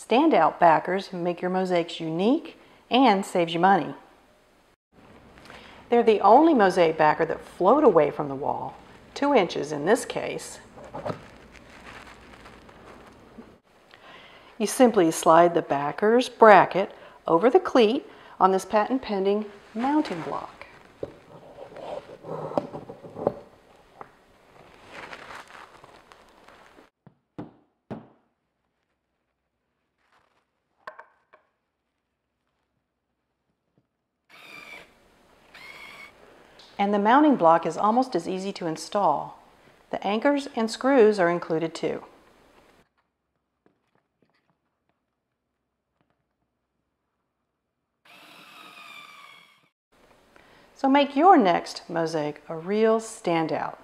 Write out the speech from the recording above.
Standout backers make your mosaics unique and saves you money. They're the only mosaic backer that float away from the wall, 2 inches in this case. You simply slide the backer's bracket over the cleat on this patent-pending mounting block. And the mounting block is almost as easy to install. The anchors and screws are included too. So make your next mosaic a real standout.